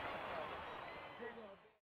It's